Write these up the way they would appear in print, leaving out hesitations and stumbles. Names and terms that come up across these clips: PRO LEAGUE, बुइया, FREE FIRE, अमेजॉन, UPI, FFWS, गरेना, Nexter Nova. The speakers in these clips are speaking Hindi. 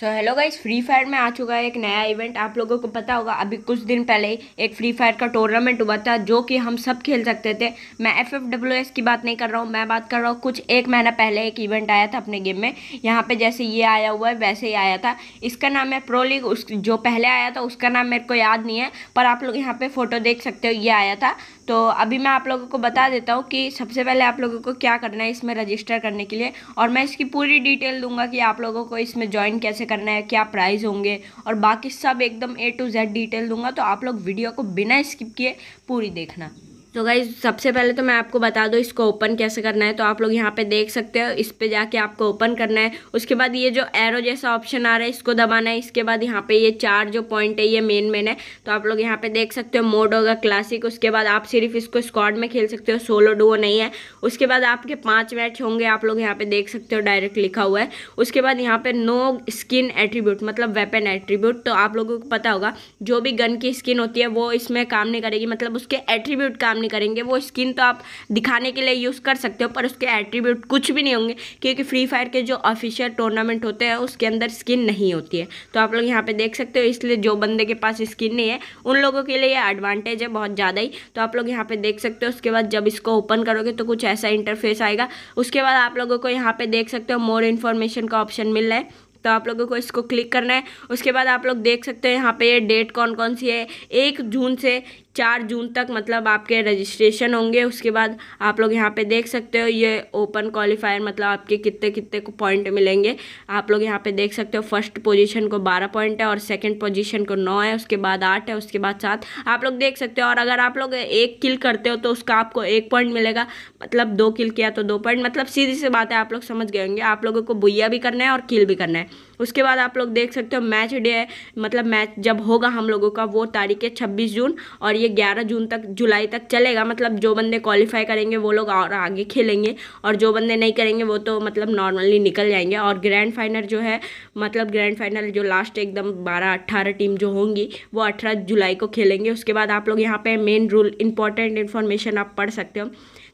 सो हेलो गाइस, फ्री फायर में आ चुका है एक नया इवेंट। आप लोगों को पता होगा अभी कुछ दिन पहले ही एक फ्री फायर का टूर्नामेंट हुआ था जो कि हम सब खेल सकते थे। मैं FFWS की बात नहीं कर रहा हूँ, मैं बात कर रहा हूँ कुछ एक महीना पहले एक इवेंट आया था अपने गेम में। यहाँ पे जैसे ये आया हुआ है वैसे ही आया था, इसका नाम है प्रो लीग। उस जो पहले आया था उसका नाम मेरे को याद नहीं है, पर आप लोग यहाँ पर फ़ोटो देख सकते हो ये आया था। तो अभी मैं आप लोगों को बता देता हूँ कि सबसे पहले आप लोगों को क्या करना है इसमें रजिस्टर करने के लिए, और मैं इसकी पूरी डिटेल दूंगा कि आप लोगों को इसमें ज्वाइन कैसे करना है, क्या प्राइस होंगे और बाकी सब एकदम A to Z डिटेल दूंगा। तो आप लोग वीडियो को बिना स्किप किए पूरी देखना। तो गाइज़ सबसे पहले तो मैं आपको बता दूं इसको ओपन कैसे करना है। तो आप लोग यहाँ पे देख सकते हो, इस पे जाके आपको ओपन करना है। उसके बाद ये जो एरो जैसा ऑप्शन आ रहा है इसको दबाना है। इसके बाद यहाँ पे ये 4 जो पॉइंट है ये मेन है। तो आप लोग यहाँ पे देख सकते हो मोड होगा क्लासिक। उसके बाद आप सिर्फ इसको स्क्वाड में खेल सकते हो, सोलो डुओ नहीं है। उसके बाद आपके 5 मैच होंगे, आप लोग यहाँ पर देख सकते हो डायरेक्ट लिखा हुआ है। उसके बाद यहाँ पर नो स्किन एट्रीब्यूट मतलब वेपन एट्रीब्यूट। तो आप लोगों को पता होगा जो भी गन की स्किन होती है वो इसमें काम नहीं करेगी, मतलब उसके एट्रीब्यूट काम नहीं करेंगे। वो स्किन तो आप दिखाने के लिए यूज़ कर सकते हो पर उसके एट्रीब्यूट कुछ भी नहीं होंगे, क्योंकि फ्री फायर के जो ऑफिशियल टूर्नामेंट होते हैं उसके अंदर स्किन नहीं होती है। तो आप लोग यहाँ पे देख सकते हो, इसलिए जो बंदे के पास स्किन नहीं है उन लोगों के लिए ये एडवांटेज है बहुत ज़्यादा ही। तो आप लोग यहाँ पे देख सकते हो। उसके बाद जब इसको ओपन करोगे तो कुछ ऐसा इंटरफेस आएगा। उसके बाद आप लोगों को यहाँ पे देख सकते हो मोर इन्फॉर्मेशन का ऑप्शन मिल रहा है, तो आप लोगों को इसको क्लिक करना है। उसके बाद आप लोग देख सकते हैं यहाँ पे ये डेट कौन कौन सी है। 1 जून से 4 जून तक मतलब आपके रजिस्ट्रेशन होंगे। उसके बाद आप लोग यहाँ पे देख सकते हो ये ओपन क्वालिफायर मतलब आपके कितने कितने को पॉइंट मिलेंगे। आप लोग यहाँ पे देख सकते हो फर्स्ट पोजीशन को 12 पॉइंट है और सेकंड पोजीशन को 9 है, उसके बाद 8 है, उसके बाद 7। आप लोग देख सकते हो। और अगर आप लोग 1 किल करते हो तो उसका आपको 1 पॉइंट मिलेगा, मतलब 2 किल किया तो 2 पॉइंट। मतलब सीधी सी बात है, आप लोग समझ गए होंगे। आप लोगों को बुइया भी करना है और किल भी करना है। उसके बाद आप लोग देख सकते हो मैच डे है, मतलब मैच जब होगा हम लोगों का वो तारीख है 26 जून, और ये 11 जून तक जुलाई तक चलेगा। मतलब जो बंदे क्वालिफाई करेंगे वो लोग और आगे खेलेंगे, और जो बंदे नहीं करेंगे वो तो मतलब नॉर्मली निकल जाएंगे। और ग्रैंड फाइनल जो है, मतलब ग्रैंड फाइनल जो लास्ट एकदम 12-18 टीम जो होंगी वो 18 जुलाई को खेलेंगे। उसके बाद आप लोग यहाँ पर मेन रूल इंपॉर्टेंट इन्फॉर्मेशन आप पढ़ सकते हो।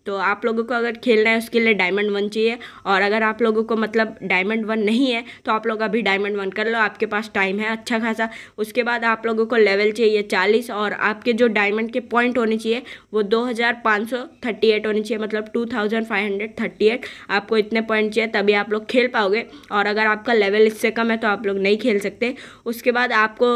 तो आप लोगों को अगर खेलना है उसके लिए डायमंड 1 चाहिए, और अगर आप लोगों को मतलब डायमंड 1 नहीं है तो आप लोग अभी डायमंड 1 कर लो, आपके पास टाइम है अच्छा खासा। उसके बाद आप लोगों को लेवल चाहिए 40, और आपके जो डायमंड के पॉइंट होने चाहिए वो 2538 होने चाहिए, मतलब 2538 आपको इतने पॉइंट चाहिए तभी आप लोग खेल पाओगे। और अगर आपका लेवल इससे कम है तो आप लोग नहीं खेल सकते। उसके बाद आपको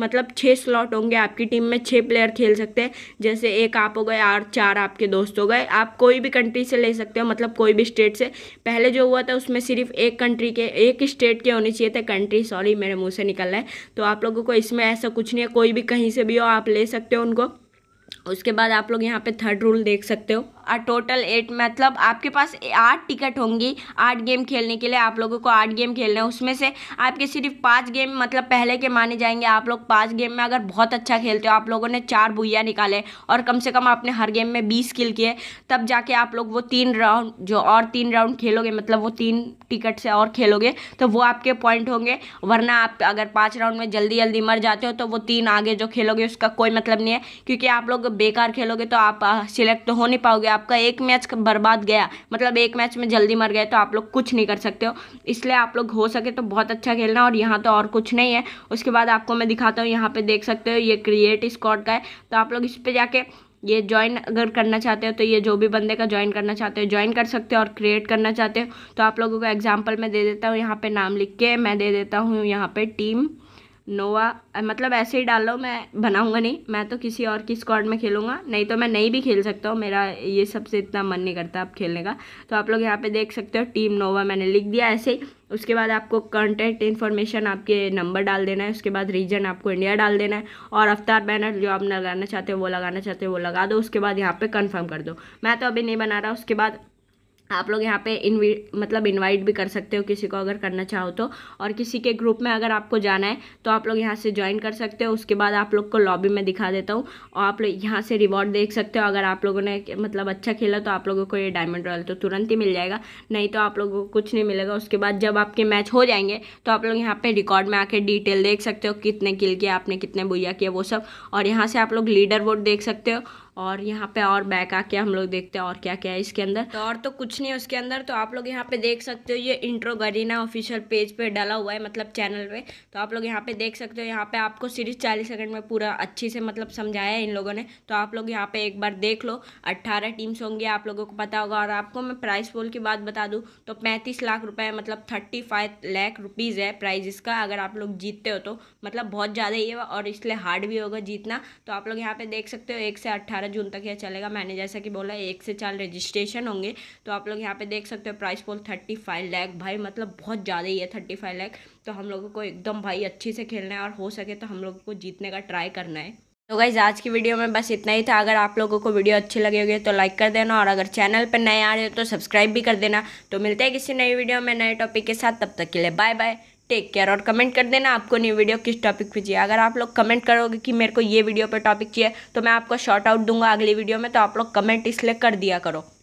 मतलब 6 स्लॉट होंगे, आपकी टीम में 6 प्लेयर खेल सकते हैं। जैसे 1 आप हो गए और 4 आपके दोस्त हो गए। आप कोई भी कंट्री से ले सकते हो, मतलब कोई भी स्टेट से। पहले जो हुआ था उसमें सिर्फ एक स्टेट के होने चाहिए थे कंट्री, सॉरी मेरे मुंह से निकल रहा है। तो आप लोगों को इसमें ऐसा कुछ नहीं है, कोई भी कहीं से भी हो आप ले सकते हो उनको। उसके बाद आप लोग यहाँ पे थर्ड रूल देख सकते हो। टोटल 8 मतलब आपके पास 8 टिकट होंगी 8 गेम खेलने के लिए। आप लोगों को 8 गेम खेलने हैं, उसमें से आपके सिर्फ 5 गेम मतलब पहले के माने जाएंगे। आप लोग 5 गेम में अगर बहुत अच्छा खेलते हो, आप लोगों ने 4 बुइया निकाले और कम से कम आपने हर गेम में 20 किल किए, तब जाके आप लोग वो 3 राउंड जो और 3 राउंड खेलोगे, मतलब वो 3 टिकट से और खेलोगे तो वो आपके पॉइंट होंगे। वरना आप अगर 5 राउंड में जल्दी जल्दी मर जाते हो तो वो 3 आगे जो खेलोगे उसका कोई मतलब नहीं है, क्योंकि आप लोग बेकार खेलोगे तो आप सिलेक्ट तो हो नहीं पाओगे। आपका 1 मैच बर्बाद गया, मतलब 1 मैच में जल्दी मर गए तो आप लोग कुछ नहीं कर सकते हो। इसलिए आप लोग हो सके तो बहुत अच्छा खेलना, और यहाँ तो और कुछ नहीं है। उसके बाद आपको मैं दिखाता हूँ, यहाँ पे देख सकते हो ये क्रिएट स्क्वाड का है। तो आप लोग इस पे जाके ये ज्वाइन अगर करना चाहते हो, तो ये जो भी बंदे का ज्वाइन करना चाहते हो ज्वाइन कर सकते हो, और क्रिएट करना चाहते हो तो आप लोगों को एग्जाम्पल मैं दे देता हूँ। यहाँ पर नाम लिख के मैं दे देता हूँ यहाँ पर टीम नोवा, मतलब ऐसे ही डाल लो, मैं बनाऊंगा नहीं। मैं तो किसी और की स्क्वाड में खेलूंगा, नहीं तो मैं नहीं भी खेल सकता हूँ, मेरा ये सबसे इतना मन नहीं करता अब खेलने का। तो आप लोग यहाँ पे देख सकते हो टीम नोवा मैंने लिख दिया ऐसे ही। उसके बाद आपको कॉन्टैक्ट इन्फॉर्मेशन आपके नंबर डाल देना है, उसके बाद रीजन आपको इंडिया डाल देना है, और अवतार बैनर जो आप लगाना चाहते हो वो लगाना चाहते हो वो लगा दो। उसके बाद यहाँ पर कन्फर्म कर दो, मैं तो अभी नहीं बना रहा। उसके बाद आप लोग यहाँ पे इनवाइट भी कर सकते हो किसी को अगर करना चाहो तो, और किसी के ग्रुप में अगर आपको जाना है तो आप लोग यहाँ से ज्वाइन कर सकते हो। उसके बाद आप लोग को लॉबी में दिखा देता हूँ, और आप लोग यहाँ से रिवॉर्ड देख सकते हो। अगर आप लोगों ने मतलब अच्छा खेला तो आप लोगों को ये डायमंड रॉयल तो तुरंत ही मिल जाएगा, नहीं तो आप लोगों को कुछ नहीं मिलेगा। उसके बाद जब आपके मैच हो जाएंगे तो आप लोग यहाँ पर रिकॉर्ड में आके डिटेल देख सकते हो, कितने किल किया आपने, कितने बुइया किया वो सब। और यहाँ से आप लोग लीडर बोर्ड देख सकते हो, और यहाँ पे और बैक आके हम लोग देखते हैं और क्या क्या है इसके अंदर। तो और तो कुछ नहीं है उसके अंदर। तो आप लोग यहाँ पे देख सकते हो ये इंट्रो गरेना ऑफिशियल पेज पे डाला हुआ है, मतलब चैनल पे। तो आप लोग यहाँ पे देख सकते हो, यहाँ पे आपको सीरीज 40 सेकंड में पूरा अच्छी से मतलब समझाया है इन लोगों ने। तो आप लोग यहाँ पे एक बार देख लो। 18 टीम्स होंगी, आप लोगों को पता होगा। और आपको मैं प्राइस पोल की बात बता दूँ तो 35 लाख रुपये मतलब 35 लाख रुपीज़ है प्राइज इसका, अगर आप लोग जीतते हो तो। मतलब बहुत ज़्यादा ही है और इसलिए हार्ड भी होगा जीतना। तो आप लोग यहाँ पे देख सकते हो 1 से 18 जून तक यह चलेगा। मैंने जैसा कि बोला 1 से 4 रजिस्ट्रेशन होंगे। तो आप लोग यहाँ पे देख सकते हो प्राइस पोल 35 लाख, भाई मतलब बहुत ज़्यादा ही है 35 लाख। तो हम लोगों को एकदम भाई अच्छे से खेलना है और हो सके तो हम लोगों को जीतने का ट्राई करना है। तो गाइस आज की वीडियो में बस इतना ही था। अगर आप लोगों को वीडियो अच्छी लगी होगी तो लाइक कर देना, और अगर चैनल पर नए आ रहे हो तो सब्सक्राइब भी कर देना। तो मिलते हैं किसी नई वीडियो में नए टॉपिक के साथ। तब तक के लिए बाय बाय, टेक केयर। और कमेंट कर देना आपको न्यू वीडियो किस टॉपिक पे चाहिए। अगर आप लोग कमेंट करोगे कि मेरे को ये वीडियो पे टॉपिक चाहिए तो मैं आपको शॉर्ट आउट दूंगा अगली वीडियो में। तो आप लोग कमेंट इसलिए कर दिया करो।